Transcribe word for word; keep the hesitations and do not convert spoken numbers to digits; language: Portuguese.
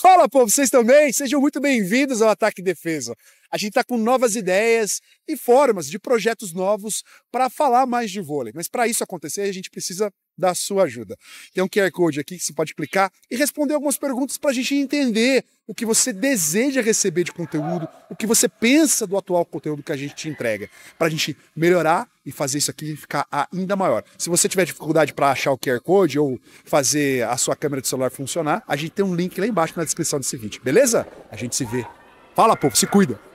Fala, povo, vocês também? Sejam muito bem-vindos ao Ataque Defesa. A gente está com novas ideias e formas de projetos novos para falar mais de vôlei. Mas para isso acontecer, a gente precisa da sua ajuda. Tem um Q R Code aqui que você pode clicar e responder algumas perguntas para a gente entender o que você deseja receber de conteúdo, o que você pensa do atual conteúdo que a gente te entrega, para a gente melhorar e fazer isso aqui ficar ainda maior. Se você tiver dificuldade para achar o Q R Code ou fazer a sua câmera de celular funcionar, a gente tem um link lá embaixo na descrição desse vídeo, beleza? A gente se vê. Fala, povo, se cuida!